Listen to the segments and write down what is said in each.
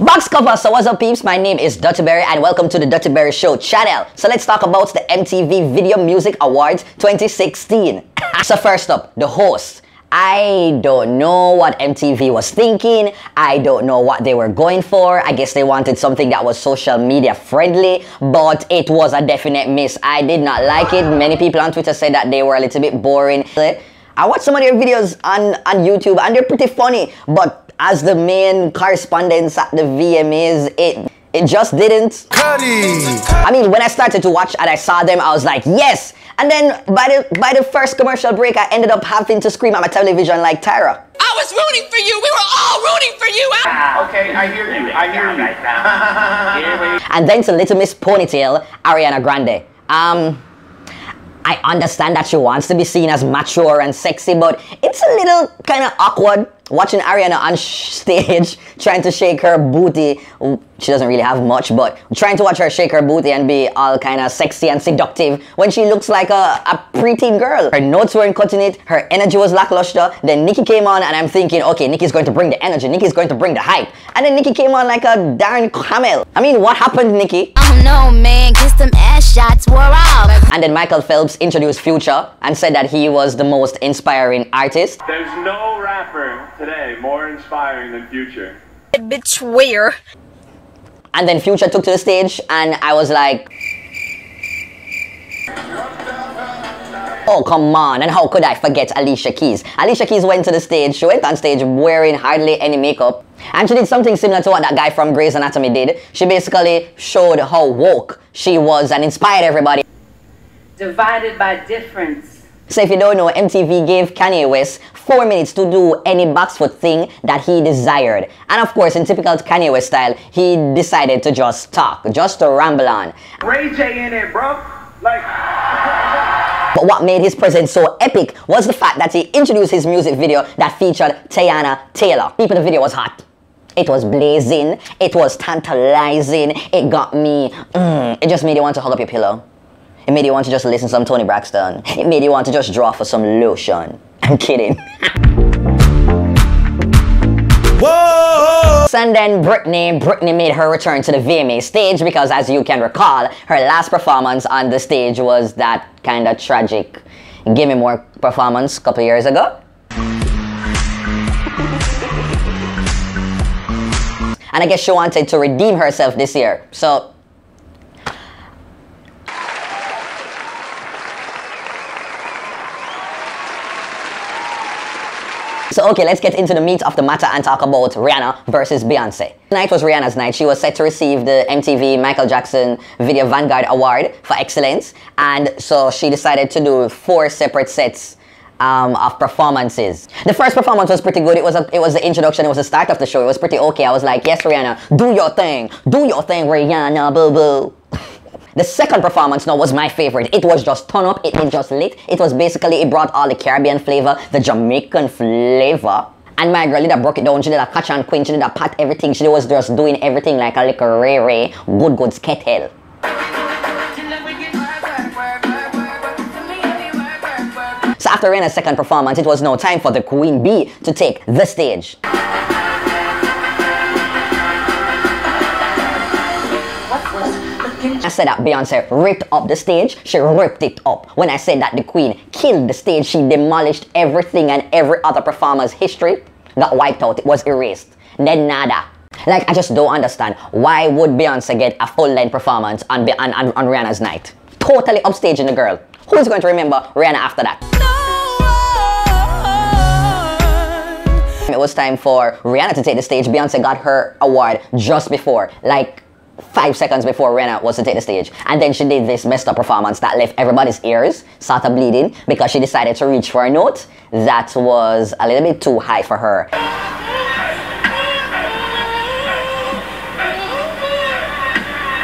Box cover. So what's up, peeps? My name is Dutty Berry and welcome to the Dutty Berry Show channel. So let's talk about the MTV Video Music Awards 2016. So first up, the host. I don't know what MTV was thinking. I don't know what they were going for. I guess they wanted something that was social media friendly, but it was a definite miss. I did not like it. Many people on Twitter said that they were a little bit boring. I watched some of their videos on YouTube and they're pretty funny, but as the main correspondence at the VMAs, it just didn't. I mean, when I started to watch and I saw them, I was like, yes! And then by the first commercial break, I ended up having to scream at my television like Tyra. I was rooting for you. We were all rooting for you. Okay, I hear you. I hear you. And then to Little Miss Ponytail, Ariana Grande. I understand that she wants to be seen as mature and sexy, but it's a little kind of awkward watching Ariana on stage trying to shake her booty. She doesn't really have much, but trying to watch her shake her booty and be all kind of sexy and seductive when she looks like a preteen girl. Her notes weren't cutting it, her energy was lackluster. Then Nicki came on and I'm thinking, okay, Nicki's going to bring the energy, Nicki's going to bring the hype. And then Nicki came on like a darn camel. I mean, what happened, Nicki? Oh no, man, kiss them ass shots were off. And then Michael Phelps introduced Future and said that he was the most inspiring artist. There's no rapper today more inspiring than Future. Bitch, where? And then Future took to the stage and I was like, oh, come on. And how could I forget Alicia Keys? Alicia Keys went to the stage. She went on stage wearing hardly any makeup. And she did something similar to what that guy from Grey's Anatomy did. She basically showed how woke she was and inspired everybody. Divided by difference. So if you don't know, MTV gave Kanye West 4 minutes to do any box-foot thing that he desired. And of course, in typical Kanye West style, he decided to just talk, just to ramble on. Ray J in it, bro. But what made his presence so epic was the fact that he introduced his music video that featured Teyana Taylor. People, the video was hot. It was blazing. It was tantalizing. It got me, it just made you want to hug up your pillow. It made you want to just listen to some Tony Braxton. It made you want to just draw for some lotion. I'm kidding. Whoa! And then Britney made her return to the VMA stage because, as you can recall, her last performance on the stage was that kind of tragic Give Me More performance a couple years ago. And I guess she wanted to redeem herself this year, so okay, let's get into the meat of the matter and talk about Rihanna versus Beyoncé. Tonight was Rihanna's night. She was set to receive the MTV Michael Jackson Video Vanguard Award for excellence. And so she decided to do 4 separate sets of performances. The first performance was pretty good. It was the introduction. It was the start of the show. It was pretty okay. I was like, yes, Rihanna, do your thing. Do your thing, Rihanna, boo-boo. The second performance now was my favorite. It was just turn up, it was just lit. It was basically, it brought all the Caribbean flavor, the Jamaican flavor. And my girl, Lida broke it down. She did a catch and queen, she did a pat everything. She was just doing everything like a little Ray, good skettle. So after Rihanna's second performance, it was now time for the Queen Bee to take the stage. I said that Beyoncé ripped up the stage, she ripped it up. When I said that the Queen killed the stage, she demolished everything and every other performer's history got wiped out. It was erased. Then nada. Like, I just don't understand. Why would Beyoncé get a full-length performance on Rihanna's night? Totally upstaging the girl. Who's going to remember Rihanna after that? No. It was time for Rihanna to take the stage. Beyoncé got her award just before. Like, 5 seconds before Rihanna was to take the stage. And then she did this messed up performance that left everybody's ears sort of bleeding because she decided to reach for a note that was a little bit too high for her.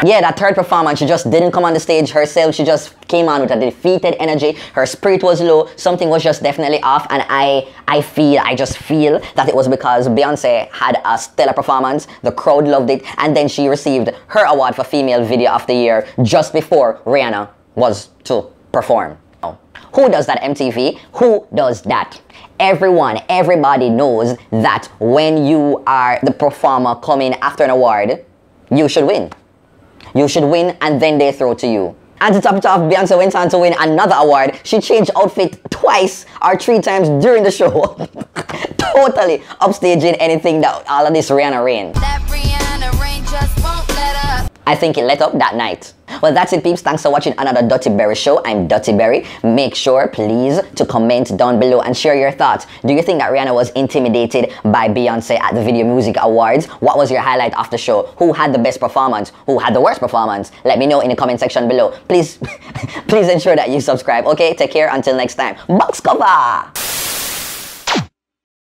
Yeah, that third performance, she just didn't come on the stage herself. She just came on with a defeated energy. Her spirit was low. Something was just definitely off. And I just feel that it was because Beyoncé had a stellar performance. The crowd loved it. And then she received her award for Female Video of the Year just before Rihanna was to perform. Who does that, MTV? Who does that? Everyone, everybody knows that when you are the performer coming after an award, you should win. You should win, and then they throw to you. And to top it off, Beyoncé went on to win another award. She changed outfit twice or three times during the show. Totally upstaging anything that all of this Rihanna rain. That Rihanna rain just won't let up. I think it let up that night. Well, that's it, peeps. Thanks for watching another Dutty Berry show. I'm Dutty Berry. Make sure, please, to comment down below and share your thoughts. Do you think that Rihanna was intimidated by Beyoncé at the Video Music Awards? What was your highlight of the show? Who had the best performance? Who had the worst performance? Let me know in the comment section below. Please, please ensure that you subscribe. Okay, take care. Until next time. Box cover!